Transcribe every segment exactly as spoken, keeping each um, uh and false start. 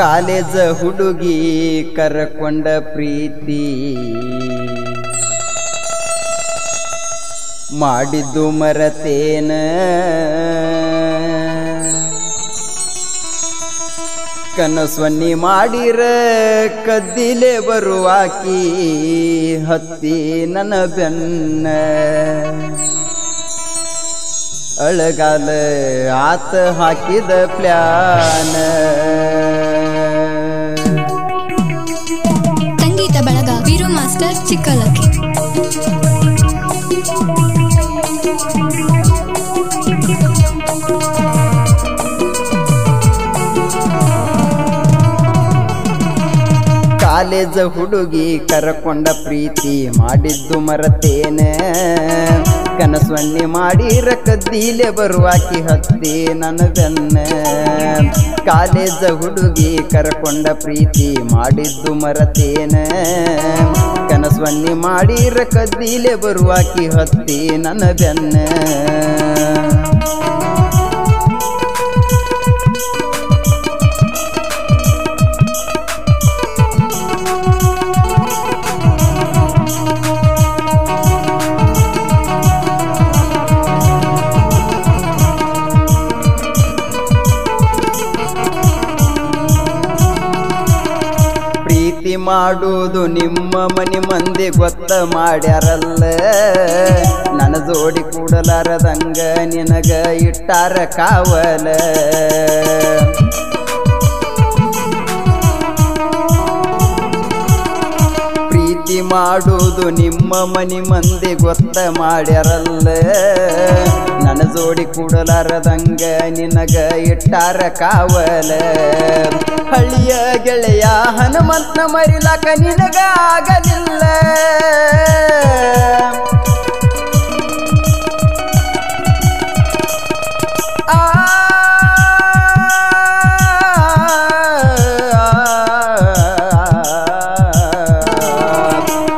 College ಹುಡುಗಿ ಕರಕೊಂಡ ಪ್ರೀತಿ ಮಾಡಿದ್ದು ಮರೆತೇನ ಕನಸವನ್ನಿ ಮಾಡಿರ ಕದ್ದಿಲೆ ಬರುವಾಕಿ ಹತ್ತಿ ನನ್ನ ಬೆನ್ನ अलगाल आत हाकिद प्लान संगीत बळग वीरू मास्टर चिक्कलकी कालेज हुडुगी करकोंड प्रीति माडिद्दु मरतेने ಕನಸವನ್ನಿ ಮಾಡಿರ ಕದ್ದಿಲೆ ಬರುವಾಕಿ ಹತ್ತಿ ನನ್ನ ಬೆನ್ನ ಕಾಲೇಜ ಹುಡುಗಿ ಕರಕೊಂಡ ಪ್ರೀತಿ ಮಾಡಿದ್ದು ಮರೆತೇನೆ ಕನಸವನ್ನಿ ಮಾಡಿರ ಕದ್ದಿಲೆ ಬರುವಾಕಿ ಹತ್ತಿ ನನ್ನ ಬೆನ್ನ ಮಾಡುವುದು ನಿಮ್ಮ ಮನೆ ಮಂದಿ ಗೊತ್ತ ಮಾಡ್ಯಾರಲ್ಲ ನನ್ನ ಜೋಡಿ ಕೂಡಲಾರದಂಗ ನಿನಗ ಇಟ್ಟಾರ ಕಾವಲ ಪ್ರೀತಿ ಮಾಡುವುದು ನಿಮ್ಮ ಮನೆ ಮಂದಿ ಗೊತ್ತ ಮಾಡ್ಯಾರಲ್ಲ ನನ್ನ ಜೋಡಿ ಕೂಡಲಾರದಂಗ ನಿನಗ ಇಟ್ಟಾರ ಕಾವಲ ಹಳ್ಳಿಯ ಗೆಳೆಯ ಹನುಮಂತನ ಮರಿಲಾಕ ನಿನಗಾಗಲಿಲ್ಲ ಆ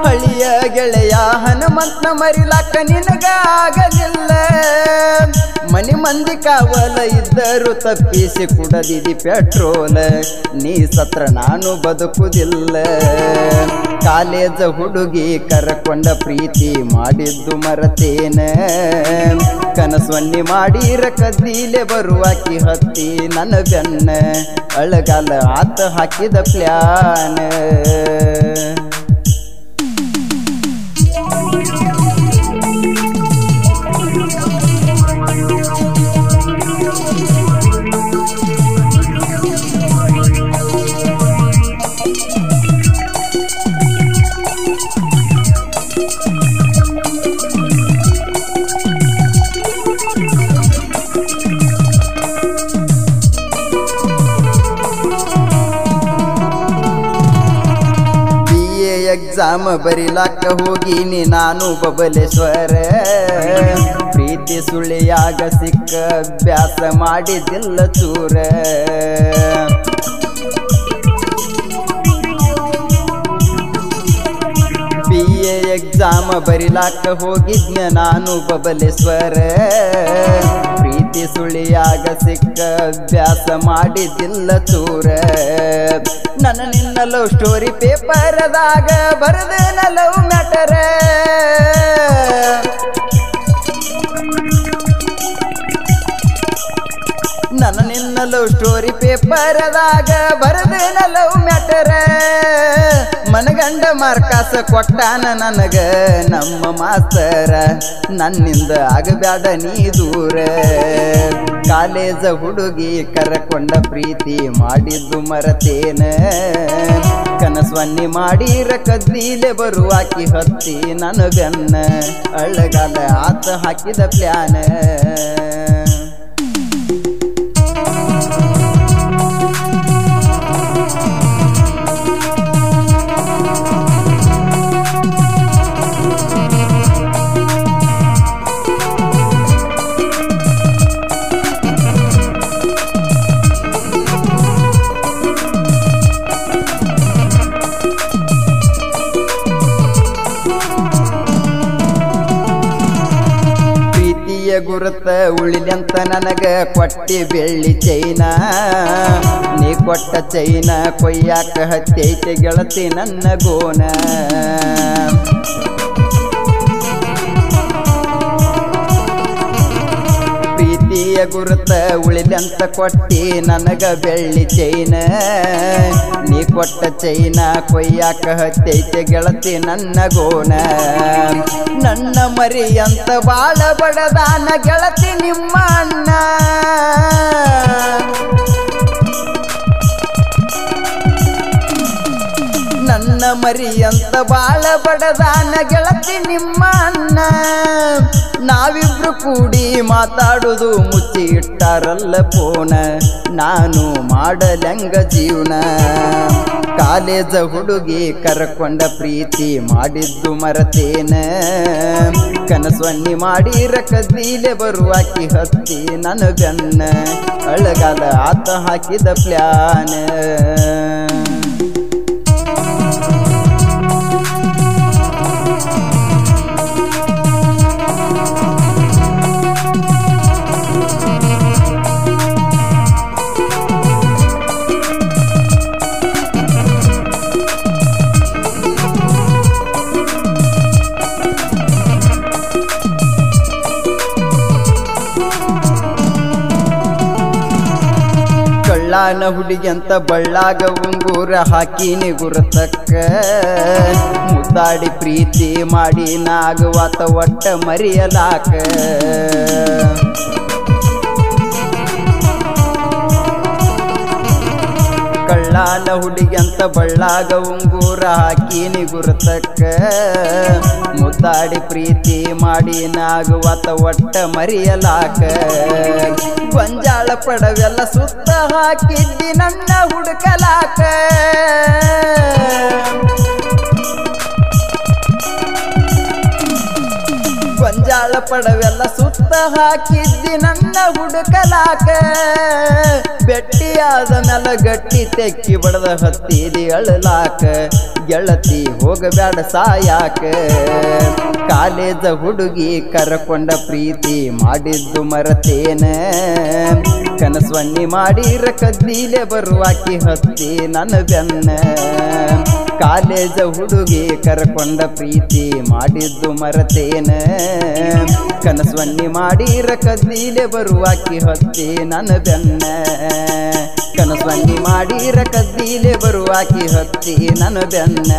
ಹಳ್ಳಿಯ ಗೆಳೆಯ ಹನುಮಂತನ ಮರಿಲಾಕ ನಿನಗಾಗಲಿಲ್ಲ ಮನೆ ಮಂದಿ ಕಾವಲ ಇದ್ದರು ತಪ್ಪಿಸಿ ಕುಡದಿದಿ ಪೆಟ್ರೋಲ್ ನೀ ಸತ್ರ ನಾನು ಬದುಕುವುದಿಲ್ಲ ಕಾಲೇಜ ಹುಡುಗಿ ಕರಕೊಂಡ ಪ್ರೀತಿ ಮಾಡಿದ್ದು ಮರೆತೇನೆ ಕನಸವನ್ನಿ ಮಾಡಿರ ಕದ್ದಿಲೆ ಬರುವಾಕಿ ಹತ್ತಿ ನನ್ನ ಬೆನ್ನ ಅಳಗಾಲ ಆತ ಹಾಕಿದ ಪ್ಲಾನ್ ಎಕ್ಸಾಮ್ ಬರಿಲಾಕ ಹೋಗಿನಿ ನಾನು ಬಬಲೇಶ್ವರ ಪ್ರೀತಿ ಸುಳಿಯಾಗ ಸಿಕ್ಕ ಅಭ್ಯಾಸ ಮಾಡಿದಿಲ್ಲ ಚೂರ ಬಿ ಎ ಎಕ್ಸಾಮ್ ಬರಿಲಾಕ ಹೋಗಿದ್ನ ನಾನು ಬಬಲೇಶ್ವರ ಪ್ರೀತಿ ಸುಳಿಯಾಗ ಸಿಕ್ಕ ಅಭ್ಯಾಸ ಮಾಡಿದಿಲ್ಲ ಚೂರ ನನ್ನ ನಿನ್ನ ಲವ್ ಸ್ಟೋರಿ ಪೇಪರದಾಗ ಬರೆದೇನ ಲವ್ ಮ್ಯಾಟರ್ ನನ್ನ ನಿನ್ನ ಲವ್ ಸ್ಟೋರಿ ಪೇಪರದಾಗ ಬರೆದೇನ ಲವ್ ಮ್ಯಾಟರ್ ಮನಗಂಡ ಮಾರ್ಕಾಸ ಕೊಟ್ಟಾನ ನನಗ ನಮ್ಮ ಮಾಸ್ತರ ನನ್ನಿಂದ ಆಗಬ್ಯಾಡ ನೀ ದೂರ ಕಾಲೇಜ ಹುಡುಗಿ ಕರಕೊಂಡ ಪ್ರೀತಿ ಮಾಡಿದ್ದು ಮರೆತೇನೆ ಕನಸವನ್ನಿ ಮಾಡಿರ ಕದ್ದಿಲೆ ಬರುವಾಕಿ ಹತ್ತಿ ನನ್ನ ಬೆನ್ನ ಅಳಗಾಲ ಆತ ಹಾಕಿದ ಪ್ಲಾನ್ ಬಿಡುತ್ತ ಉಳಿಲೆಂತ ನನಗ ಕೊಟ್ಟಿ ಬೆಳ್ಳಿ ಚೈನಾ, ನೀ ಕೊಟ್ಟ ಚೈನಾ ಕೊಯ್ಯಾಕ ಹತ್ತೈತೆ ಗೆಳತಿ ನನ್ನ ಗೋನ. ಪ್ರೀತಿಯ ಗುರುತ ಉಳಿಲೆಂತ ಕೊಟ್ಟಿ ನನಗ ಬೆಳ್ಳಿ ಚೈನಾ, ನೀ ಕೊಟ್ಟ ಚೈನಾ ಕೊಯ್ಯಾಕ ಹತ್ತೈತೆ ಗೆಳತಿ ನನ್ನ ಗೋನ. ನನ್ನ ಮರಿಯಂತ ಬಾಳ ಬಡದಾನ ಗೆಳತಿ ನಿಮ್ಮ ಅಣ್ಣ, ನನ್ನ ಮರಿಯಂತ ಬಾಳ ಬಡದಾನ ಗೆಳತಿ ನಿಮ್ಮ ಅಣ್ಣ. ನಾವಿಬ್ರು ಕೂಡಿ ಮಾತಾಡುದು ಮುಚ್ಚಿ ಇಟ್ಟಾರಲ್ಲ ಪೋನ, ನಾನು ಮಾಡಲಂಗ ಜೀವನ. ಕಾಲೇಜ ಹುಡುಗಿ ಕರ್ಕೊಂಡ ಪ್ರೀತಿ ಮಾಡಿದ್ದು ಮರತೇನ, ಕನಸೊನ್ನಿ ಮಾಡಿರ ಕದೀಲೆ ಬರುವಾಕಿ ಹತ್ತಿ ನನಗನ್ನ, ಅಳಗಾಲ ಆತ ಹಾಕಿದ ಪ್ಲಾನ. ಕಳ್ಳನ ಹುಡುಗಿಯಂತ ಬಳ್ಳಾಗ ಉಂಗೂರ ಹಾಕಿನಿ ಗುರುತಕ್ಕ, ಮುದ್ದಾಡಿ ಪ್ರೀತಿ ಮಾಡಿ ನಾಗುವಾತ ಒಟ್ಟ ಮರಿಯಲಾಕ. ಕಳ್ಳನ ಹುಡುಗಿಯಂತ ಬಳ್ಳಾಗ ಉಂಗೂರ ಹಾಕಿನಿ ಗುರುತಕ್ಕ, ಮುದ್ದಾಡಿ ಪ್ರೀತಿ ಮಾಡಿ ನಾಗುವಾತ ಒಟ್ಟ ಮರಿಯಲಾಕ. ಗೊಂಜಾಳ ಪಡವೆಲ್ಲ ಸುತ್ತ ಹಾಕಿದ್ದಿ ನನ್ನ ಹುಡುಕಲಾಕ, ಗೊಂಜಾಳ ಪಡವೆಲ್ಲ ಸುತ್ತ ಹಾಕಿದ್ದಿ ನನ್ನ ಹುಡುಕಲಾಕ. ಬೆಟ್ಟಿಯಾದ ನೆಲ ಗಟ್ಟಿ ತೆಕ್ಕಿ ಬಡದ ಹತ್ತಿದಿ ಅಳಲಾಕ, ಗೆಳತಿ ಹೋಗಬೇಡ ಸಾಯಾಕ. ಕಾಲೇಜ ಹುಡುಗಿ ಕರಕೊಂಡ ಪ್ರೀತಿ ಮಾಡಿದ್ದು ಮರತೇನ, ಕನಸೊನ್ನಿ ಮಾಡಿರ ಕದೀಲೆ ಬರುವಾಕಿ ಹತ್ತಿ ನನ್ನ ಬೆನ್ನ. ಕಾಲೇಜ ಹುಡುಗಿ ಕರಕೊಂಡ ಪ್ರೀತಿ ಮಾಡಿದ್ದು ಮರತೇನ, ಕನಸೊನ್ನಿ ಮಾಡಿರ ಕದೀಲೆ ಬರುವಾಕಿ ಹತ್ತಿ ನನ್ನ ಬೆನ್ನ. ಕನಸೊನ್ನಿ ಮಾಡಿರ ಕದೀಲೆ ಬರುವಾಕಿ ಹತ್ತಿ ನನ್ನ ಬೆನ್ನ,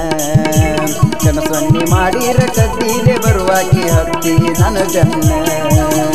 ಕನಸೊನ್ನಿ ಮಾಡಿರ ಕದೀಲೆ ಬರುವಾಕಿ ಹತ್ತಿ ನನ್ನ ಬೆನ್ನ.